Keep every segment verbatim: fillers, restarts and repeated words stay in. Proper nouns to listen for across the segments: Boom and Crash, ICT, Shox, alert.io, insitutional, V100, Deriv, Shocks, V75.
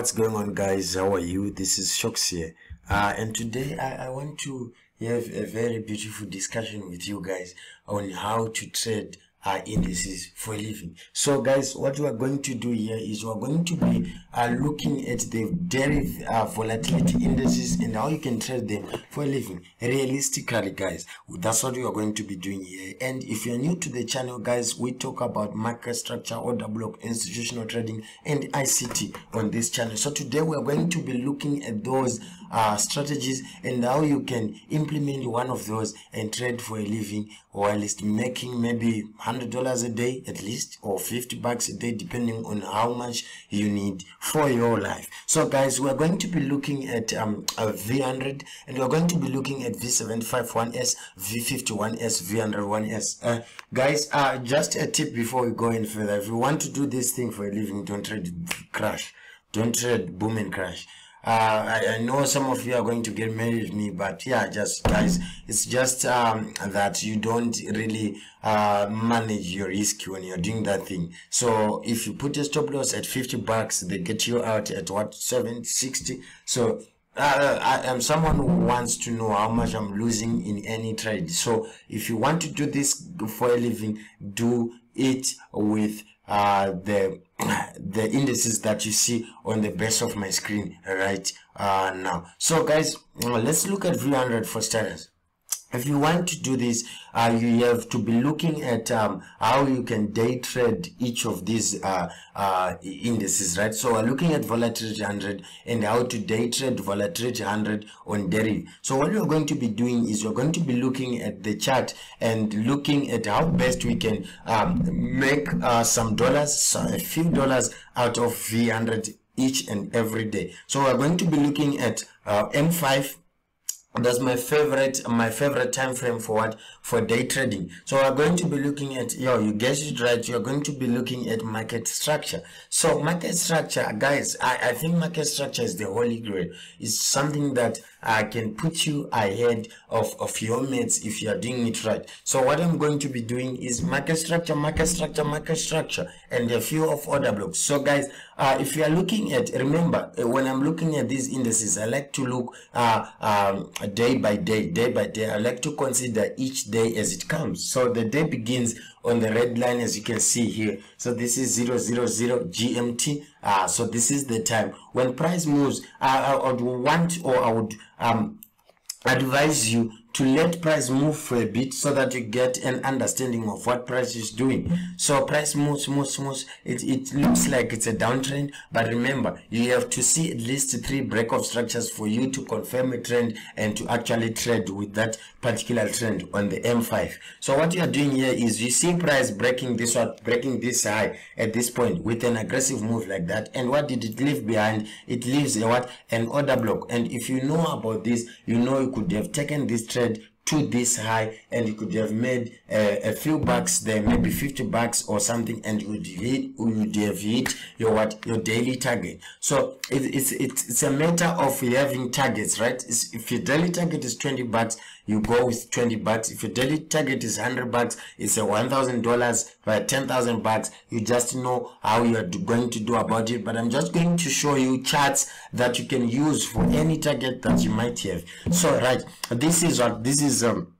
What's going on, guys? How are you? This is Shox here, uh, and today I, I want to have a very beautiful discussion with you guys on how to trade uh, indices for a living. So guys, what we are going to do here is we are going to be uh, looking at the Deriv uh, volatility indices and how you can trade them for a living realistically, guys. That's what we are going to be doing here. And if you're new to the channel, guys, we talk about market structure, order block, institutional trading and I C T on this channel. So today we are going to be looking at those uh, strategies and how you can implement one of those and trade for a living, or at least making maybe one hundred dollars a day at least, or fifty bucks a day, depending on how much you need for your life. So guys, we're going to be looking at um, a V one hundred, and we're going to be looking at V seventy-five one S, V fifty one S, V one hundred one S. Uh, guys, uh, just a tip before we go in further. If you want to do this thing for a living, don't trade crash. Don't trade boom and crash. Uh, I, I know some of you are going to get married with me, but yeah, just guys, it's just um, that you don't really uh, manage your risk when you're doing that thing. So if you put a stop loss at fifty bucks, they get you out at what, seven sixty. So uh, I am someone who wants to know how much I'm losing in any trade. So if you want to do this for a living, do it with uh, the the indices that you see on the base of my screen right uh, now. So guys, let's look at V one hundred for starters. If you want to do this, uh, you have to be looking at um, how you can day trade each of these uh, uh, indices, right? So we're looking at volatility one hundred and how to day trade volatility one hundred on Deriv. So what you're going to be doing is you're going to be looking at the chart and looking at how best we can um, make uh, some dollars, a few dollars out of V one hundred each and every day. So we're going to be looking at uh, M five. That's my favorite my favorite time frame for what, for day trading. So we're going to be looking at, yo, you guessed it right, you're going to be looking at market structure. So market structure, guys, I, I think market structure is the holy grail. It's something that I can put you ahead of, of your mates if you are doing it right. So what I'm going to be doing is market structure, market structure, market structure, and a few of order blocks. So guys, uh, if you are looking at, remember, when I'm looking at these indices, I like to look uh, um, day by day, day by day. I like to consider each day as it comes. So the day begins on the red line, as you can see here. So this is zero zero zero G M T. Uh, so this is the time when price moves. I, I would want, or I would um, advise you to let price move for a bit so that you get an understanding of what price is doing. So price moves, moves, moves. It, it looks like it's a downtrend, but remember, you have to see at least three break-off structures for you to confirm a trend and to actually trade with that particular trend on the M five. So what you are doing here is you see price breaking this out, breaking this high at this point with an aggressive move like that. And what did it leave behind? It leaves a what? An order block. And if you know about this, you know you could have taken this trend to this high and you could have made uh, a few bucks there, maybe fifty bucks or something, and you would hit, you would have hit your what, your daily target. So it, it's it's a matter of having targets, right? It's, if your daily target is twenty bucks, you go with twenty bucks. If your daily target is one hundred bucks, it's a one thousand dollars, by ten thousand bucks. You just know how you are going to do about it. But I'm just going to show you charts that you can use for any target that you might have. So right, this is what this is. Um,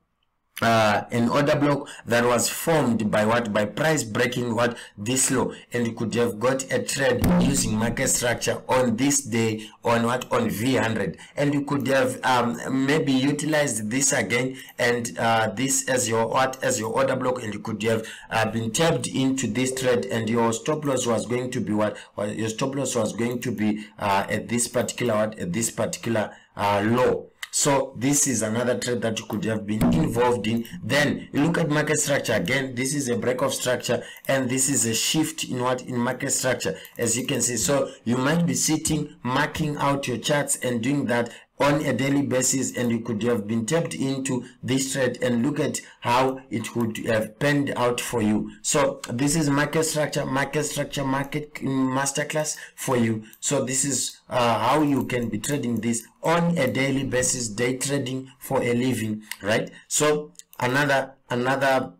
Uh, an order block that was formed by what, by price breaking what, this low, and you could have got a trade using market structure on this day on what, on V one hundred, and you could have um, maybe utilized this again and uh, this as your what, as your order block, and you could have uh, been tapped into this trade, and your stop loss was going to be what, or your stop loss was going to be uh, at this particular what, at this particular uh, low. So this is another trade that you could have been involved in. Then you look at market structure again. This is a break off structure, and this is a shift in what, in market structure, as you can see. So you might be sitting, marking out your charts and doing that on a daily basis, and you could have been tapped into this trade and look at how it would have panned out for you. So this is market structure, market structure, market masterclass for you. So this is uh, how you can be trading this on a daily basis, day trading for a living, right? So another another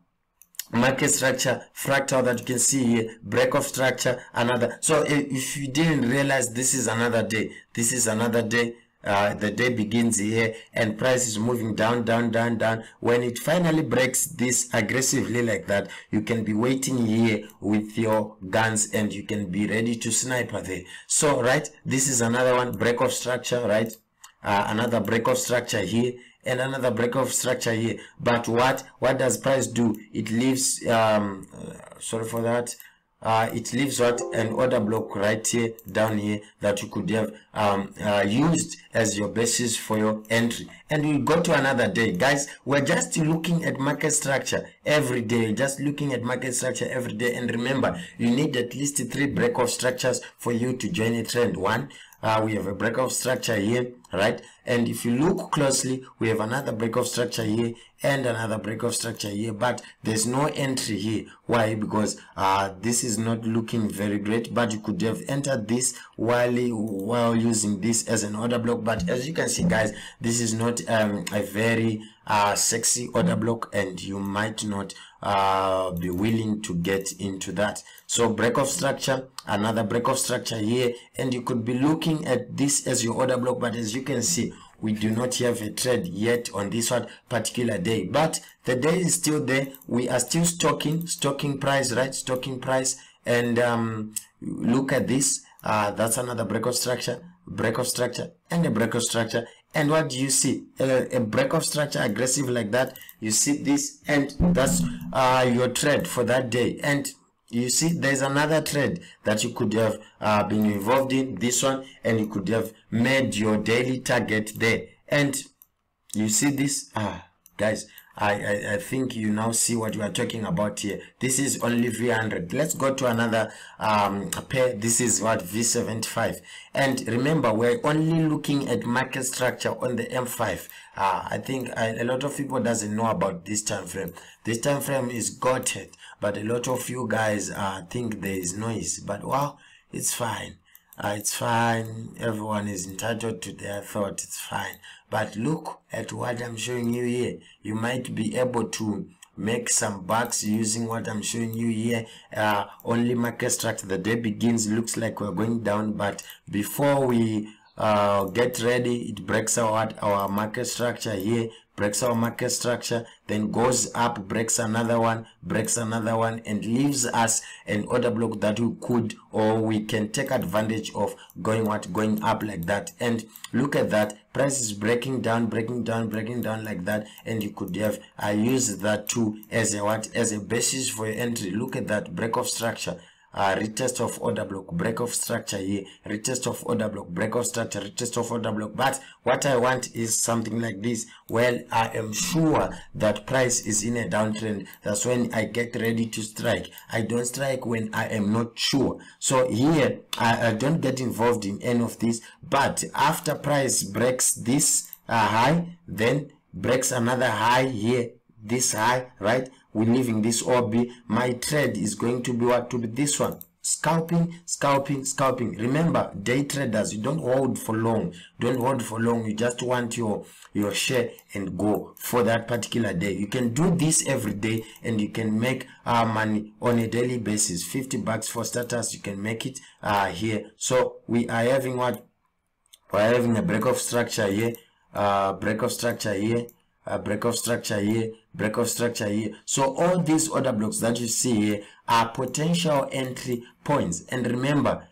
market structure, fractal that you can see here, break of structure, another. So if you didn't realize, this is another day, this is another day. Uh, the day begins here and price is moving down, down, down, down. When it finally breaks this aggressively like that, you can be waiting here with your guns and you can be ready to sniper there. So right, this is another one, break of structure, right? Uh, another break of structure here and another break of structure here. But what what does price do? It leaves um uh, sorry for that Uh, it leaves what, an order block right here, down here, that you could have um, uh, used as your basis for your entry. And we go to another day, guys. We're just looking at market structure every day, just looking at market structure every day. And remember, you need at least three break of structures for you to join a trend. One, uh, we have a break of structure here, right? And if you look closely, we have another break of structure here and another break of structure here, but there's no entry here. Why? Because uh this is not looking very great, but you could have entered this while while using this as an order block. But as you can see, guys, this is not um a very uh sexy order block, and you might not uh be willing to get into that. So break of structure, another break of structure here, and you could be looking at this as your order block. But as you can see, we do not have a trade yet on this one particular day, but the day is still there. We are still stocking, stocking price, right? Stocking price. And um, look at this. Uh, that's another break of structure, break of structure, and a break of structure. And what do you see? A, a break of structure, aggressive like that. You see this, and that's uh, your trade for that day. And you see, there's another trade that you could have uh, been involved in, this one, and you could have made your daily target there. And you see this, ah, guys, I, I, I think you now see what we are talking about here. This is only V one hundred. Let's go to another um, pair. This is what, V seventy-five. And remember, we're only looking at market structure on the M five. Uh, I think a, a lot of people doesn't know about this time frame. This time frame is gutted, but a lot of you guys uh, think there is noise. But wow, it's fine. Uh, it's fine. Everyone is entitled to their thought. It's fine. But look at what I'm showing you here. You might be able to make some bucks using what I'm showing you here. Uh, only market structure. The day begins. Looks like we're going down. But before we uh, get ready, it breaks out our market structure here. Breaks our market structure, then goes up, breaks another one, breaks another one, and leaves us an order block that we could, or we can take advantage of going what, going up like that. And look at that, price is breaking down, breaking down, breaking down like that, and you could have I used that too as a what, as a basis for your entry. Look at that, break of structure. Uh, retest of order block, break of structure here, retest of order block, break of structure, retest of order block. But what I want is something like this. Well, I am sure that price is in a downtrend. That's when I get ready to strike. I don't strike when I am not sure. So here, I, I don't get involved in any of this. But after price breaks this uh, high, then breaks another high here, this high, right? We're leaving this O B. My trade is going to be what, to be this one, scalping, scalping, scalping. Remember, day traders, you don't hold for long, don't hold for long. You just want your your share and go for that particular day. You can do this every day, and you can make uh, money on a daily basis. Fifty bucks for starters, you can make it uh here. So we are having what, we're having a break of structure here, uh break of structure here, a break of structure here, break of structure here. So all these order blocks that you see here are potential entry points. And remember,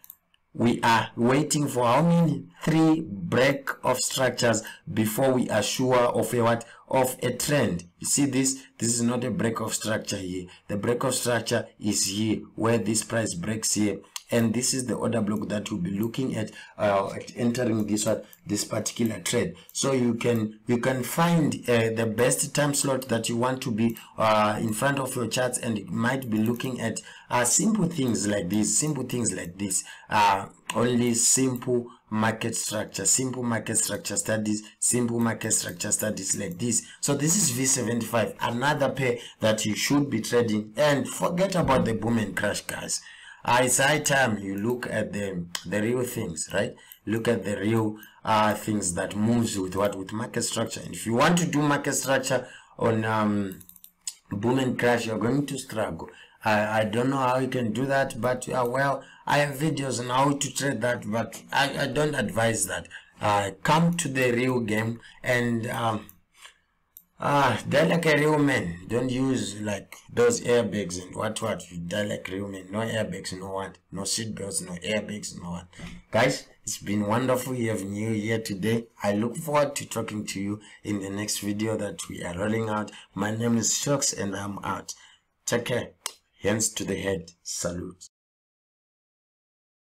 we are waiting for how many, three break of structures before we are sure of a what, of a trend. You see this, this is not a break of structure here. The break of structure is here where this price breaks here, and this is the order block that we'll be looking at, uh, at entering this one, this particular trade. So you can you can find uh, the best time slot that you want to be uh, in front of your charts, and it might be looking at uh, simple things like this, simple things like this, uh, only simple market structure, simple market structure studies, simple market structure studies like this. So this is V seventy-five, another pair that you should be trading, and forget about the boom and crash, guys. Uh, it's high time you look at the the real things, right? Look at the real uh things that moves with what, with market structure. And if you want to do market structure on um Boom and Crash, you're going to struggle. I, I don't know how you can do that, but uh, well, I have videos on how to trade that, but I, I don't advise that. Uh, come to the real game and um, uh, die like a real man. Don't use like those airbags and what what. Die like real men. No airbags, no what. No seatbelts, no airbags, no what. Guys, it's been wonderful. You have new year today. I look forward to talking to you in the next video that we are rolling out. My name is Shocks and I'm out. Take care. Hands to the head. Salute.